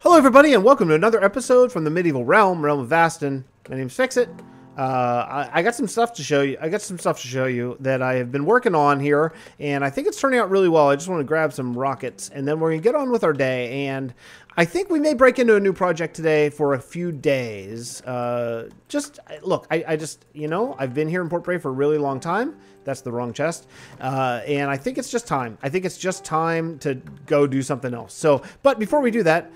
Hello everybody and welcome to another episode from the Medieval Realm, Realm of Vasten. My name's Fixit. I got some stuff to show you. I got some stuff to show you that I have been working on here, and I think it's turning out really well. I just want to grab some rockets, and then we're going to get on with our day, and I think we may break into a new project today for a few days. I've been here in Port Bray for a really long time. That's the wrong chest. And I think it's just time. I think it's just time to go do something else. So, but before we do that,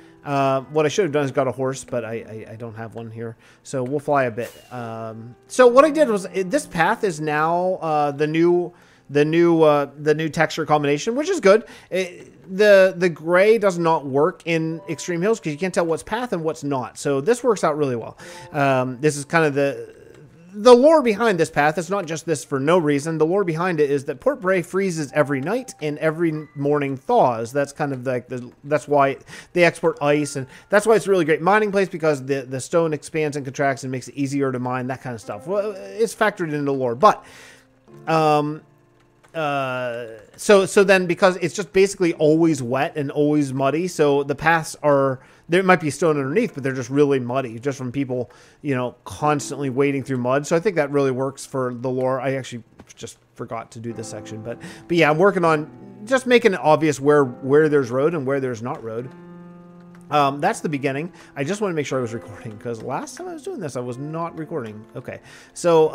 what I should have done is got a horse, but I don't have one here, so we'll fly a bit. So what I did was this path is now the new texture combination, which is good. The gray does not work in extreme hills because you can't tell what's path and what's not. So this works out really well. This is kind of the lore behind this path. It's not just this for no reason. The lore behind it is that Port Bray freezes every night and every morning thaws. That's kind of like that's why they export ice, and that's why it's a really great mining place, because the stone expands and contracts and makes it easier to mine, that kind of stuff. Well, it's factored into lore, but so then, because it's just basically always wet and always muddy, so the paths are, there might be stone underneath, but they're just really muddy just from people, you know, constantly wading through mud. So I think that really works for the lore. I actually just forgot to do this section, but yeah, I'm working on just making it obvious where there's road and where there's not road. That's the beginning. I just want to make sure I was recording, because last time I was doing this, I was not recording. Okay. So,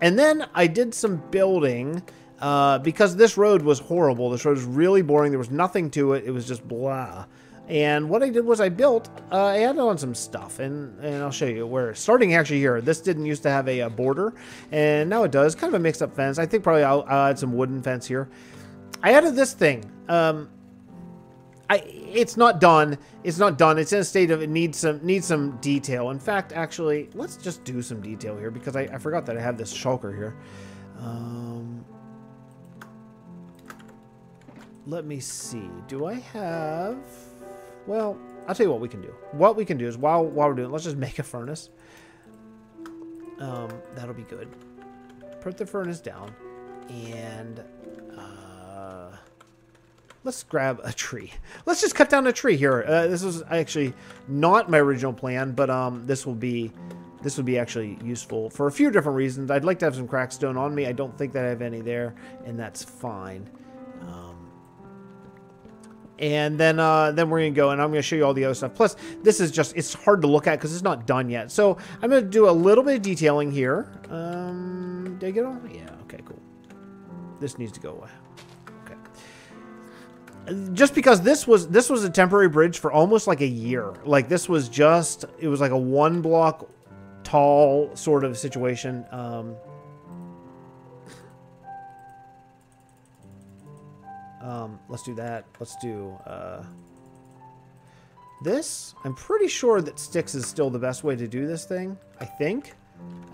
and then I did some building, because this road was horrible. This road was really boring. There was nothing to it. It was just blah. And what I did was I built, I added on some stuff, and I'll show you where. Starting actually here, this didn't used to have a border, and now it does. Kind of a mixed up fence. I think probably I'll add some wooden fence here. I added this thing. It's not done. It's not done. It's in a state of, it needs some detail. In fact, actually, let's just do some detail here, because I forgot that I had this shulker here. Let me see. Do I have... Well, I'll tell you what we can do. What we can do is, while we're doing it, let's just make a furnace. That'll be good. Put the furnace down. And let's grab a tree. Let's just cut down a tree here. This was actually not my original plan, but this will be actually useful for a few different reasons. I'd like to have some cracked stone on me. I don't think that I have any there, and that's fine. And then we're going to go, and I'm going to show you all the other stuff. Plus, this is just, it's hard to look at because it's not done yet. So I'm going to do a little bit of detailing here. Did I get it all? Yeah, okay, cool. This needs to go away. Okay. Just because this was a temporary bridge for almost like a year. Like, this was just, it was like a one block tall sort of situation. Let's do that. Let's do this. I'm pretty sure that sticks is still the best way to do this thing. I think.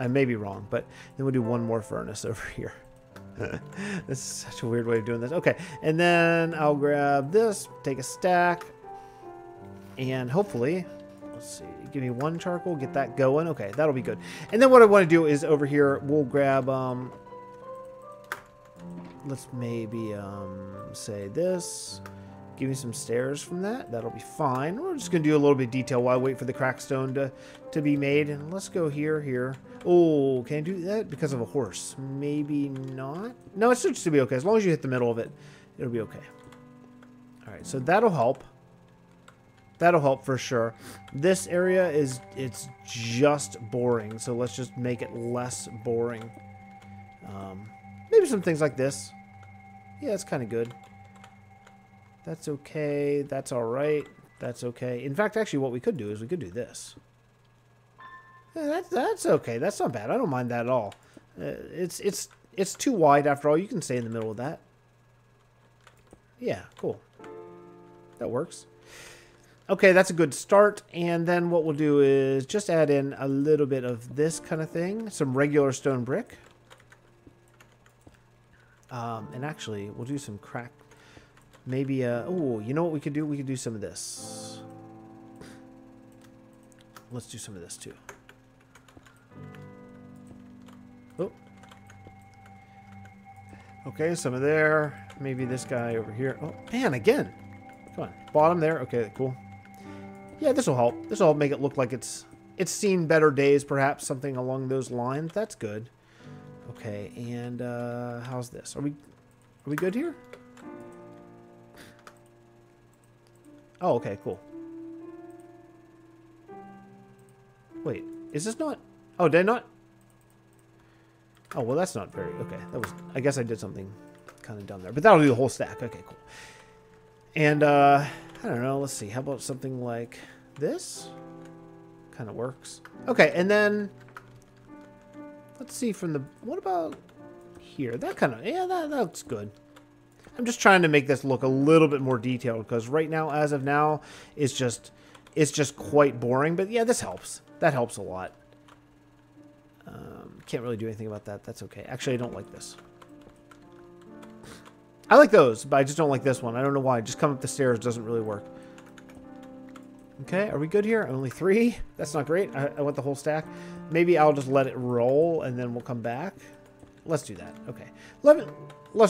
I may be wrong, but then we'll do one more furnace over here. This is such a weird way of doing this. Okay, and then I'll grab this, take a stack, and hopefully, let's see, give me one charcoal, get that going. Okay, that'll be good. And then what I want to do is over here, we'll grab... let's maybe say this. Give me some stairs from that. That'll be fine. We're just going to do a little bit of detail while I wait for the crack stone to be made. And let's go here. Oh, can I do that? Because of a horse. Maybe not. No, it should be okay. As long as you hit the middle of it, it'll be okay. All right, so that'll help. That'll help for sure. This area is, it's just boring. So let's just make it less boring. Maybe some things like this. Yeah, it's kind of good. That's okay. That's all right. That's okay. In fact, actually, what we could do is we could do this. Yeah, that's okay. That's not bad. I don't mind that at all. It's too wide after all. You can stay in the middle of that. Yeah, cool. That works. Okay, that's a good start, and then what we'll do is just add in a little bit of this kind of thing. Some regular stone brick. And actually, we'll do some crack. Maybe, oh, you know what we could do? We could do some of this. Let's do some of this, too. Oh. Okay, some of there. Maybe this guy over here. Oh, man, again. Come on. Bottom there. Okay, cool. Yeah, this will help. This will help make it look like it's seen better days, perhaps something along those lines. That's good. Okay, and how's this? Are we good here? Oh, okay, cool. Wait, is this not? Oh, did I not? Oh, well, that's not very... Okay, that was... I guess I did something kind of dumb there. But that'll do the whole stack. Okay, cool. And, I don't know. Let's see. How about something like this? Kind of works. Okay, and then... Let's see from the... What about here? That kind of... Yeah, that looks good. I'm just trying to make this look a little bit more detailed, because right now, as of now, it's just quite boring. But, yeah, this helps. That helps a lot. Can't really do anything about that. That's okay. Actually, I don't like this. I like those, but I just don't like this one. I don't know why. Just come up the stairs doesn't really work. Okay, are we good here? Only three? That's not great. I want the whole stack. Maybe I'll just let it roll, and then we'll come back. Let's do that. Okay. Let's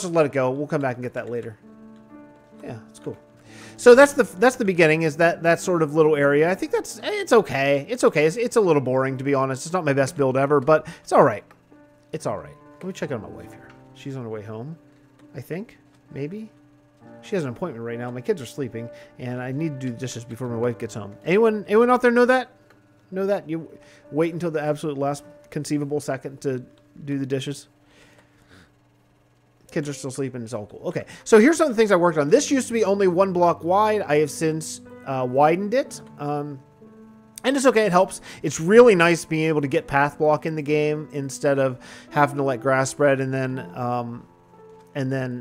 just let it go. We'll come back and get that later. Yeah, it's cool. So that's the beginning, is that sort of little area. I think it's okay. It's okay. It's a little boring, to be honest. It's not my best build ever, but it's all right. It's all right. Let me check on my wife here. She's on her way home, I think. Maybe. She has an appointment right now. My kids are sleeping, and I need to do the dishes before my wife gets home. Anyone out there know that? Know that? You wait until the absolute last conceivable second to do the dishes? Kids are still sleeping. It's all cool. Okay, so here's some of the things I worked on. This used to be only one block wide. I have since widened it. And it's okay. It helps. It's really nice being able to get path block in the game instead of having to let grass spread and then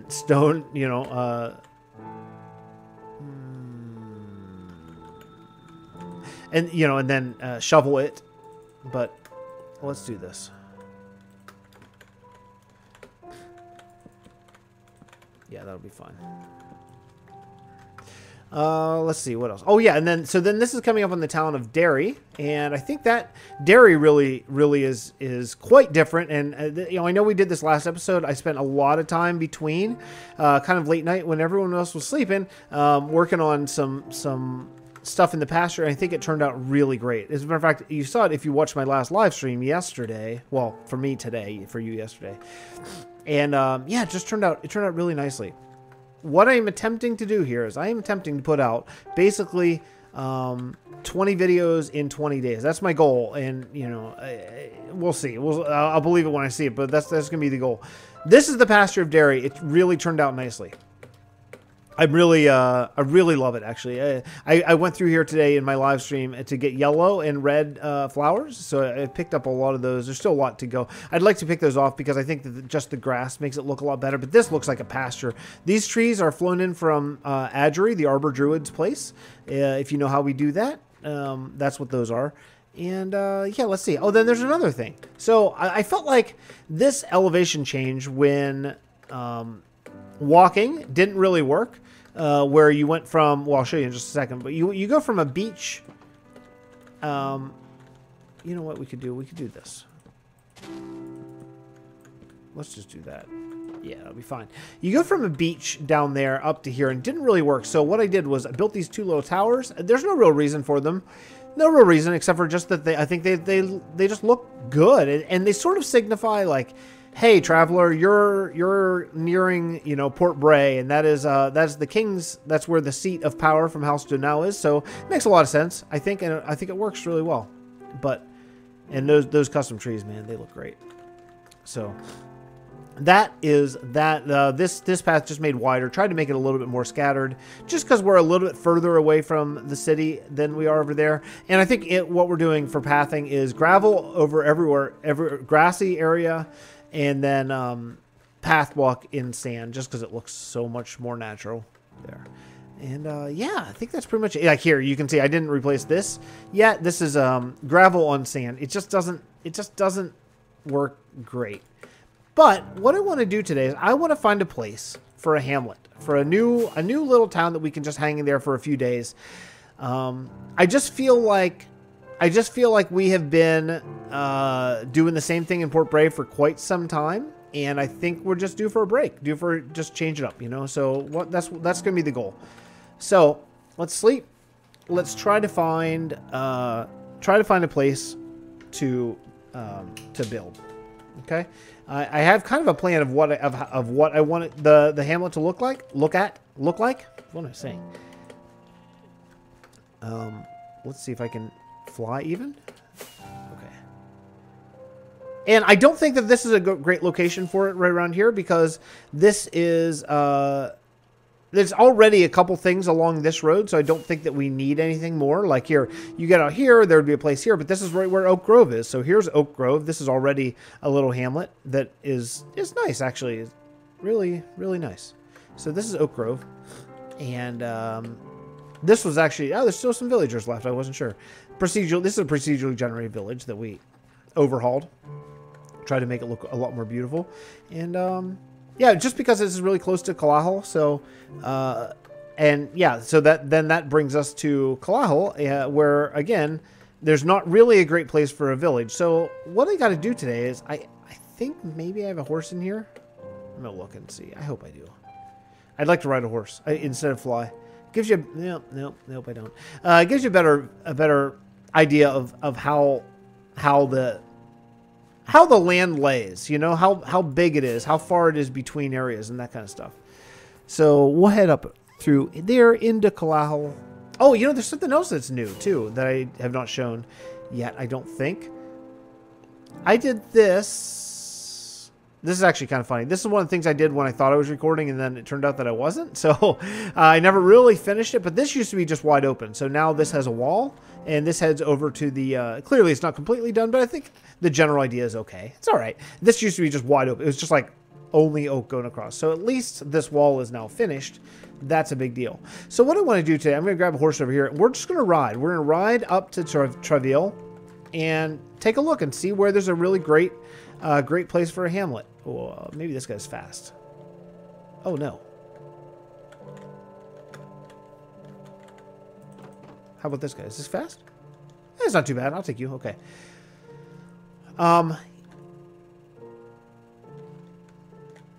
stone, you know. And, you know, and then shovel it. But let's do this. Yeah, that'll be fine. Let's see, what else? Oh, yeah, and then... So then this is coming up on the town of Derry, and I think that Derry really is quite different. And, you know, I know we did this last episode. I spent a lot of time between, kind of late night when everyone else was sleeping, working on some stuff in the pasture, and I think it turned out really great. As a matter of fact, you saw it if you watched my last live stream yesterday. Well, for me today, for you yesterday. And, yeah, it just turned out really nicely. What I'm attempting to do here is I am attempting to put out basically 20 videos in 20 days. That's my goal. And, you know, we'll see. I'll believe it when I see it, but that's going to be the goal. This is the pasture of Derry. It really turned out nicely. I really love it, actually. I went through here today in my live stream to get yellow and red flowers, so I picked up a lot of those. There's still a lot to go. I'd like to pick those off because I think that just the grass makes it look a lot better, but this looks like a pasture. These trees are flown in from Adgeri, the Arbor Druid's place. If you know how we do that, that's what those are. And, yeah, let's see. Oh, then there's another thing. So I felt like this elevation change when... walking didn't really work, where you went from, well, I'll show you in just a second, but you go from a beach, you know what we could do? We could do this. Let's just do that. Yeah, that'll be fine. You go from a beach down there up to here, and it didn't really work, so what I did was I built these two little towers. There's no real reason for them. No real reason, except for just that I think they just look good, and they sort of signify, like, hey, traveler, you're nearing, you know, Port Bray, and that's the king's. That's where the seat of power from House Halstead now is. So it makes a lot of sense, I think, and I think it works really well. But and those custom trees, man, they look great. So that is that. This path just made wider. Tried to make it a little bit more scattered, just because we're a little bit further away from the city than we are over there. And I think what we're doing for pathing is gravel over everywhere, every grassy area. And then pathwalk in sand, just because it looks so much more natural there. And yeah, I think that's pretty much it. Like here, you can see I didn't replace this yet. This is gravel on sand. It just doesn't work great. But what I want to do today is I want to find a place for a hamlet, for a new little town that we can just hang in there for a few days. I just feel like we have been doing the same thing in Port Bray for quite some time, and I think we're just due for a break, due for just change it up, you know. So that's going to be the goal. So let's sleep. let's try to find a place to build. Okay, I have kind of a plan of what I want the hamlet to look like. What am I saying? Let's see if I can fly even. Okay. And I don't think that this is a great location for it right around here, because this is there's already a couple things along this road, so I don't think that we need anything more. Like here, you get out here, there would be a place here, but this is right where Oak Grove is. So here's Oak Grove. This is already a little hamlet that is nice, actually. It's really, really nice. So this is Oak Grove, and this was actually, oh, there's still some villagers left. I wasn't sure. Procedural. This is a procedurally generated village that we overhauled, tried to make it look a lot more beautiful. And yeah, just because this is really close to Kalahal, so and yeah, so that brings us to Kalahal, where again, there's not really a great place for a village. So what I got to do today is I think maybe I have a horse in here. I'm gonna look and see. I hope I do. I'd like to ride a horse instead of fly. Gives you nope, I don't. It gives you a better idea of how the land lays, you know, how big it is, how far it is between areas, and that kind of stuff. So we'll head up through there into Kalahal. Oh, you know, there's something else that's new too that I have not shown yet. I don't think I did this. This is actually kind of funny. This is one of the things I did when I thought I was recording, and then it turned out that I wasn't. So I never really finished it, but this used to be just wide open. So now this has a wall, and this heads over to the... clearly, it's not completely done, but I think the general idea is okay. It's all right. This used to be just wide open. It was just like only oak going across. So at least this wall is now finished. That's a big deal. So what I want to do today, I'm going to grab a horse over here, and we're just going to ride. We're going to ride up to Treville and take a look and see where there's a really great place for a hamlet. Oh, maybe this guy's fast. Oh, no. How about this guy? Is this fast? Eh, it's not too bad. I'll take you. Okay.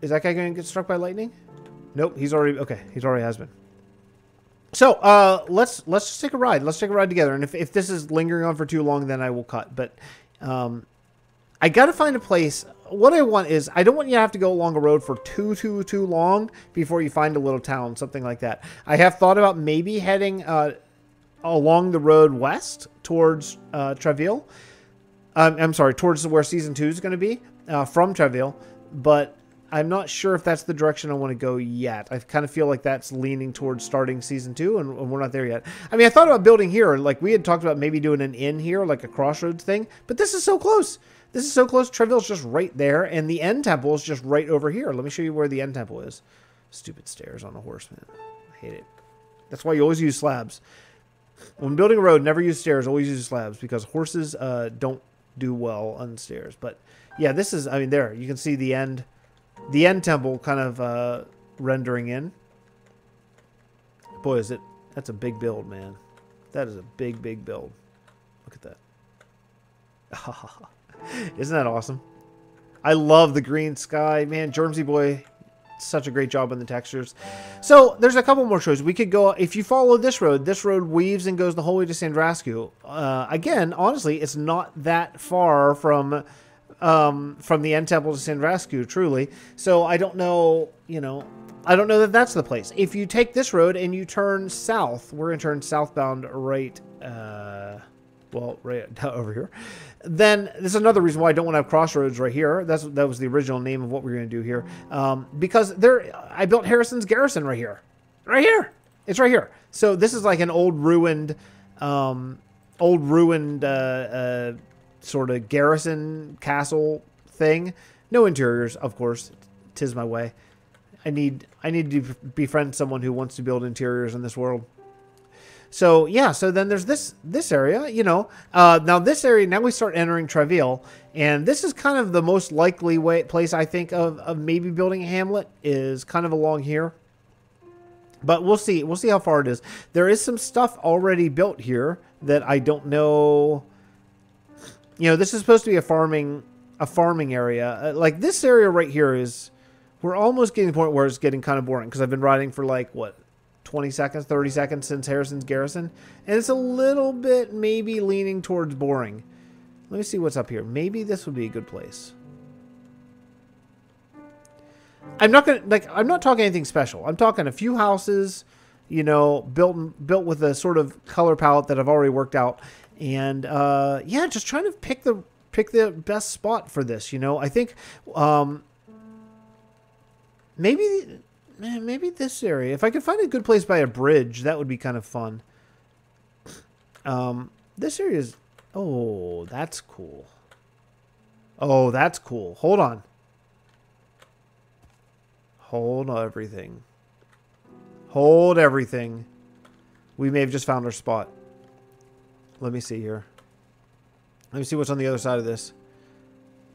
Is that guy going to get struck by lightning? Nope. He's already... Okay. He's already has been. So, let's just take a ride. Let's take a ride together. And if this is lingering on for too long, then I will cut. But, I got to find a place... What I want is, I don't want you to have to go along a road for too long before you find a little town, something like that. I have thought about maybe heading along the road west towards Treville. I'm sorry, towards where Season 2 is going to be from Treville, but I'm not sure if that's the direction I want to go yet. I kind of feel like that's leaning towards starting Season 2, and we're not there yet. I mean, I thought about building here. Like, we had talked about maybe doing an inn here, like a crossroads thing, but this is so close. This is so close. Treville's just right there, and the end temple is just right over here. Let me show you where the end temple is. Stupid stairs on a horse, man. I hate it. That's why you always use slabs. When building a road, never use stairs. Always use slabs, because horses don't do well on stairs. But, yeah, this is... I mean, there. You can see the end temple kind of rendering in. Boy, is it... That's a big build, man. That is a big build. Look at that. Ha, ha, ha. Isn't that awesome? I love the green sky. Man, Jermsy boy, such a great job on the textures. So there's a couple more shows. We could go, if you follow this road weaves and goes the whole way to Sandrascu. Again, honestly, it's not that far from the end temple to Sandrascu, truly. So I don't know, you know, I don't know that that's the place. If you take this road and you turn south, we're going to turn southbound right, well, right over here. Then there's another reason why I don't want to have crossroads right here. That was the original name of what we were going to do here. Because I built Harrison's Garrison right here. Right here. It's right here. So this is like an old ruined sort of garrison castle thing. No interiors, of course. 'Tis my way. I need to befriend someone who wants to build interiors in this world. So, yeah, so then there's this area, you know. Now, this area, now we start entering Treville, and this is kind of the most likely place, I think, of maybe building a hamlet is kind of along here. But we'll see. We'll see how far it is. There is some stuff already built here that I don't know. You know, this is supposed to be a farming area. Like, this area right here is... We're almost getting to the point where it's getting kind of boring, because I've been riding for, like, what... 20 seconds, 30 seconds since Harrison's Garrison. And it's a little bit maybe leaning towards boring. Let me see what's up here. Maybe this would be a good place. I'm not gonna, like, I'm not talking anything special. I'm talking a few houses, you know, built with a sort of color palette that I've already worked out, and yeah, just trying to pick the best spot for this. You know, I think maybe this area. If I could find a good place by a bridge, that would be kind of fun. This area is. Oh, that's cool. Oh, that's cool. Hold on. Hold everything. Hold everything. We may have just found our spot. Let me see here. Let me see what's on the other side of this.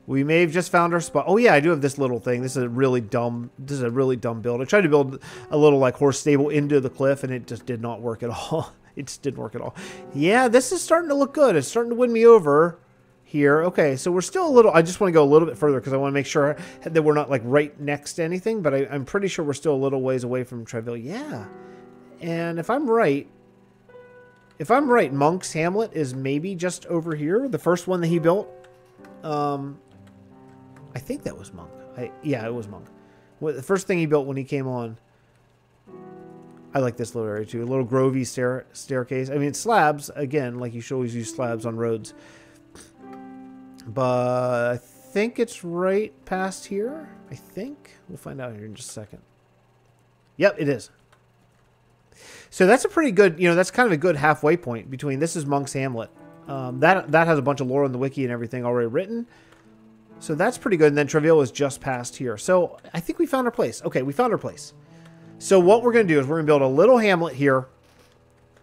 We may have just found our spot. Oh yeah, I do have this little thing. This is a really dumb build. I tried to build a little like horse stable into the cliff and it just did not work at all. It just didn't work at all. Yeah, this is starting to look good. It's starting to win me over here. Okay, so we're still a little... I just want to go a little bit further because I want to make sure that we're not, like, right next to anything. But I'm pretty sure we're still a little ways away from Treville. Yeah. And if I'm right... If I'm right, Monk's Hamlet is maybe just over here. The first one that he built. I think that was Monk. Yeah, it was Monk. The first thing he built when he came on. I like this little area, too. A little grovey staircase. I mean, slabs. Again, like, you should always use slabs on roads. But I think it's right past here. I think. We'll find out here in just a second. Yep, it is. So that's a pretty good, you know, that's kind of a good halfway point between, this is Monk's Hamlet. That has a bunch of lore on the wiki and everything already written. So that's pretty good. And then Treville is just past here. So I think we found our place. Okay, we found our place. So what we're going to do is we're going to build a little hamlet here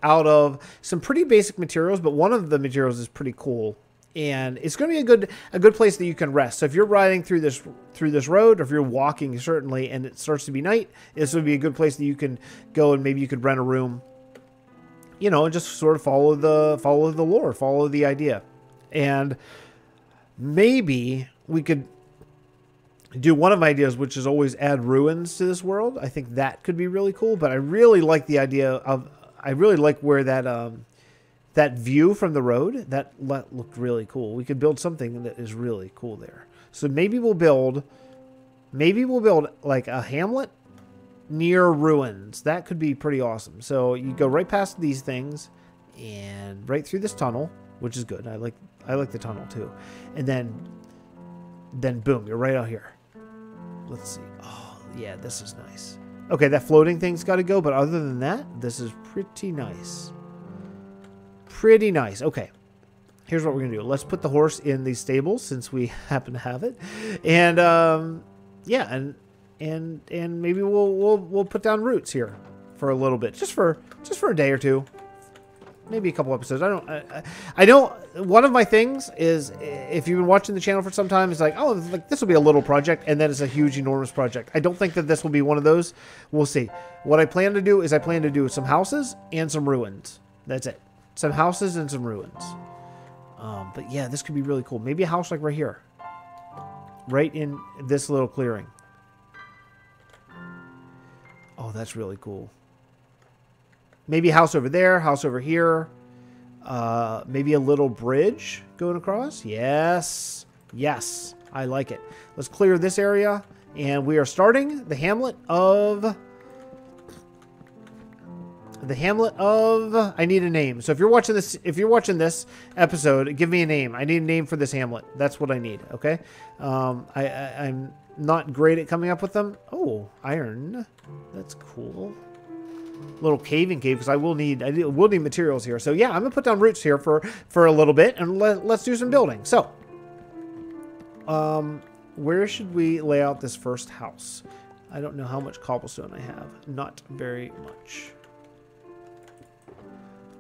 out of some pretty basic materials. But one of the materials is pretty cool. And it's going to be a good place that you can rest. So if you're riding through this road, or if you're walking certainly, and it starts to be night, this would be a good place that you can go and maybe you could rent a room, you know, and just sort of follow the lore, follow the idea, and maybe we could do one of my ideas, which is always add ruins to this world. I think that could be really cool. But I really like the idea of, I really like where that. That view from the road, that looked really cool. We could build something that is really cool there. So maybe we'll build like a hamlet near ruins. That could be pretty awesome. So you go right past these things and right through this tunnel, which is good. I like the tunnel too. And then boom, you're right out here. Let's see. Oh, yeah, this is nice. Okay, that floating thing's got to go, but other than that, this is pretty nice. Pretty nice. Okay, here's what we're gonna do. Let's put the horse in these stables since we happen to have it, and yeah, and maybe we'll put down roots here for a little bit, just for a day or two, maybe a couple episodes. I know one of my things is, if you've been watching the channel for some time, it's like, oh, like, this will be a little project, and then it's a huge, enormous project. I don't think that this will be one of those. We'll see. What I plan to do is I plan to do some houses and some ruins. That's it. Some houses and some ruins. But yeah, this could be really cool. Maybe a house like right here. Right in this little clearing. Oh, that's really cool. Maybe a house over there, house over here. Maybe a little bridge going across. Yes. Yes. I like it. Let's clear this area. And we are starting the hamlet of... The hamlet of... I need a name. So if you're watching this episode, give me a name. I need a name for this hamlet. That's what I need. Okay. I'm not great at coming up with them. Oh, iron. That's cool. Little caving cave, because I will need materials here. So yeah, I'm gonna put down roots here for a little bit, and let's do some building. So, where should we lay out this first house? I don't know how much cobblestone I have. Not very much.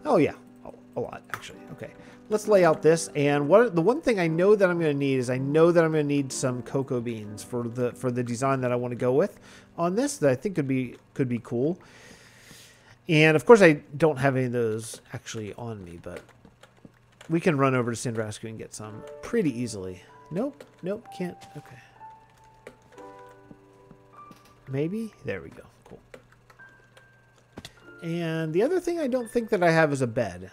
Oh, yeah. Oh, a lot, actually. Okay. Let's lay out this. And the one thing I know that I'm going to need is some cocoa beans for the design that I want to go with on this, that I think could be cool. And, of course, I don't have any of those actually on me, but we can run over to Sandrascu and get some pretty easily. Nope. Nope. Can't. Okay. Maybe. There we go. Cool. And the other thing I don't think that I have is a bed.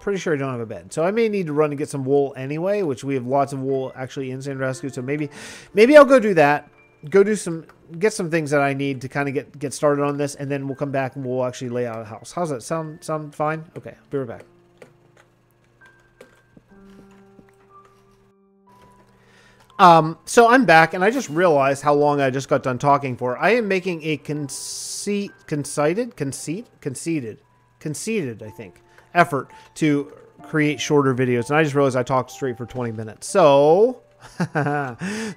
Pretty sure I don't have a bed. So I may need to run and get some wool anyway, which we have lots of wool actually in Sandrascu. So maybe I'll go do that. Go do some, get some things that I need to kind of get started on this, and then we'll come back and we'll actually lay out a house. How's that sound? Sound fine? Okay, I'll be right back. So I'm back, and I just realized how long I just got done talking for. I am making a conceited, I think, effort to create shorter videos, and I just realized I talked straight for 20 minutes. So...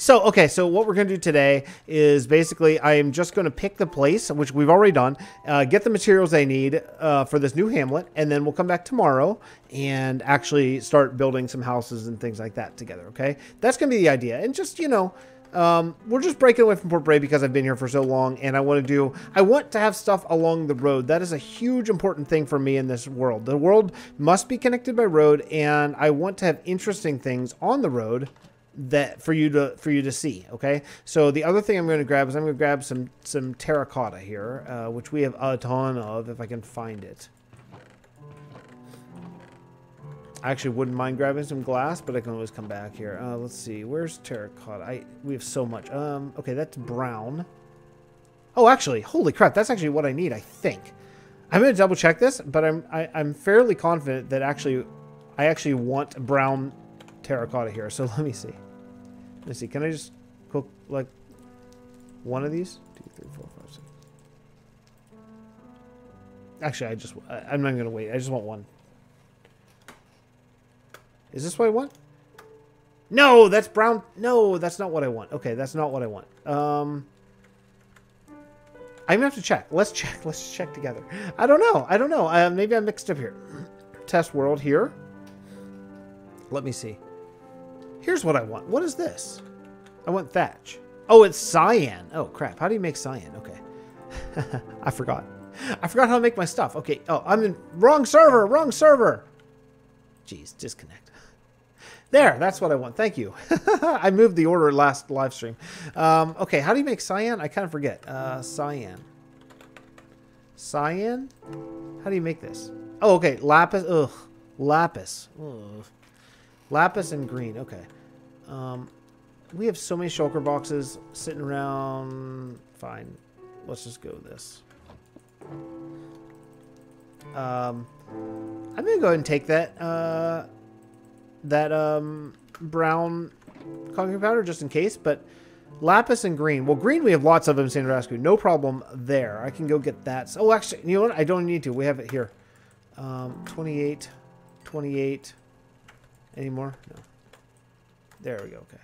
okay, so what we're going to do today is basically I am just going to pick the place, which we've already done, get the materials I need for this new hamlet, and then we'll come back tomorrow and actually start building some houses and things like that together, okay? That's going to be the idea. And just, you know, we're just breaking away from Port Bray because I've been here for so long, and I want to have stuff along the road. That is a huge important thing for me in this world. The world must be connected by road, and I want to have interesting things on the road that for you to see, okay? So the other thing I'm going to grab is I'm going to grab some terracotta here, which we have a ton of if I can find it. I actually wouldn't mind grabbing some glass, but I can always come back here. Let's see, where's terracotta? We have so much. Okay, that's brown. Oh, actually, holy crap, that's actually what I need, I think. I'm going to double check this, but I'm fairly confident that I actually want brown terracotta here. So let me see, can I just cook like one of these? 2, 3, 4, 5, 6. Actually, I'm not gonna wait, I just want one. Is this what I want? No, that's brown. No, that's not what I want. Okay, that's not what I want. I'm gonna have to check. Let's check together. I don't know, maybe I mixed up here. Test world here, let me see. Here's what I want. What is this? I want thatch. Oh, it's cyan. Oh, crap. How do you make cyan? Okay. I forgot how to make my stuff. Okay. Oh, I'm in wrong server. Wrong server. Jeez, disconnect. There. That's what I want. Thank you. I moved the order last live stream. Okay. How do you make cyan? I kind of forget. Cyan? How do you make this? Oh, okay. Lapis. Ugh. Lapis. Ugh. Lapis and green, okay. We have so many shulker boxes sitting around. Fine, let's just go with this. I'm gonna go ahead and take that brown concrete powder just in case, but lapis and green. Well, green we have lots of them in Sandrascu, no problem there. I can go get that. Oh, actually, you know what? I don't need to, we have it here. 28. Any more? No. There we go. Okay.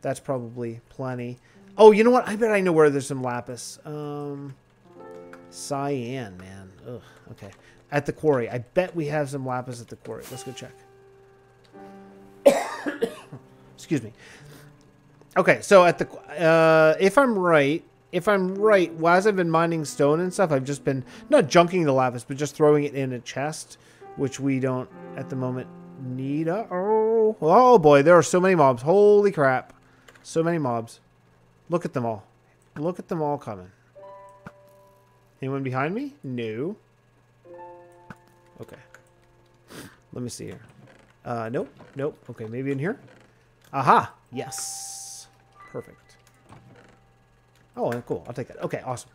That's probably plenty. Oh, you know what? I bet I know where there's some lapis. Cyan, man. Ugh. Okay. At the quarry. I bet we have some lapis at the quarry. Let's go check. Excuse me. Okay. So at the, if I'm right, as I've been mining stone and stuff, I've just been not junking the lapis, but just throwing it in a chest, which we don't at the moment need. Oh boy, there are so many mobs. Holy crap, so many mobs. Look at them all. Look at them all coming. Anyone behind me? No. Okay, let me see here. Nope. Okay, maybe in here. Aha, yes, perfect. Oh, cool, I'll take that. Okay, awesome.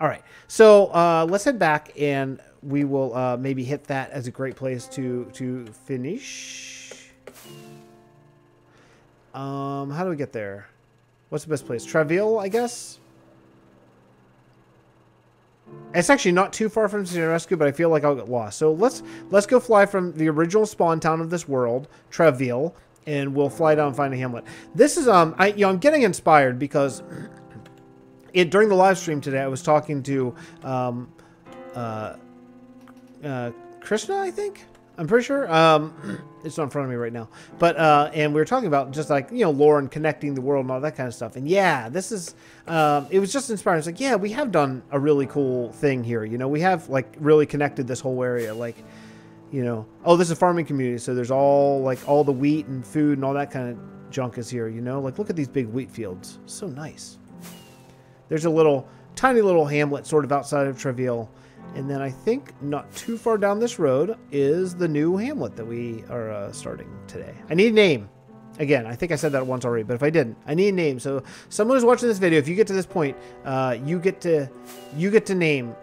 All right, so let's head back, and we will maybe hit that as a great place to finish. How do we get there? What's the best place? Treville, I guess? It's actually not too far from Sandrascu, but I feel like I'll get lost. So let's go fly from the original spawn town of this world, Treville, and we'll fly down and find a hamlet. This is I'm getting inspired because during the live stream today I was talking to Krishna, I think, I'm pretty sure. It's not in front of me right now, but and we were talking about just like, you know, lore and connecting the world and all that kind of stuff. And yeah, this is it was just inspiring. It's like, yeah, we have done a really cool thing here, you know. We have like really connected this whole area, like, you know, oh, this is a farming community, so there's all the wheat and food and all that kind of junk is here, you know. Like, look at these big wheat fields, so nice. There's a tiny little hamlet sort of outside of Treville. And then I think not too far down this road is the new hamlet that we are starting today. I need a name. Again, I think I said that once already, but if I didn't, I need a name. So someone who's watching this video, if you get to this point, you get to name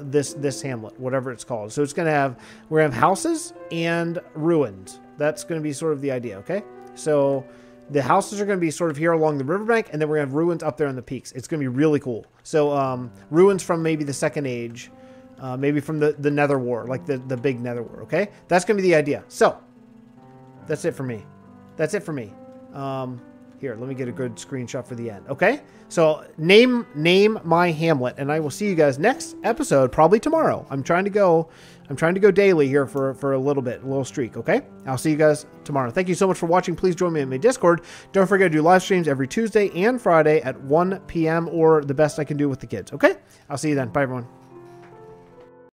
this hamlet, whatever it's called. So it's going to have, we're going to have houses and ruins. That's going to be sort of the idea, okay? So the houses are going to be sort of here along the riverbank, and then we're going to have ruins up there on the peaks. It's going to be really cool. So ruins from maybe the Second Age, maybe from the Nether War, like the big Nether War, okay? That's going to be the idea. So that's it for me. That's it for me. Here, let me get a good screenshot for the end. Okay, so name my hamlet, and I will see you guys next episode, probably tomorrow. I'm trying to go daily here for a little bit, a little streak. Okay, I'll see you guys tomorrow. Thank you so much for watching. Please join me in my Discord. Don't forget to do live streams every Tuesday and Friday at 1 p.m. or the best I can do with the kids. Okay, I'll see you then. Bye, everyone.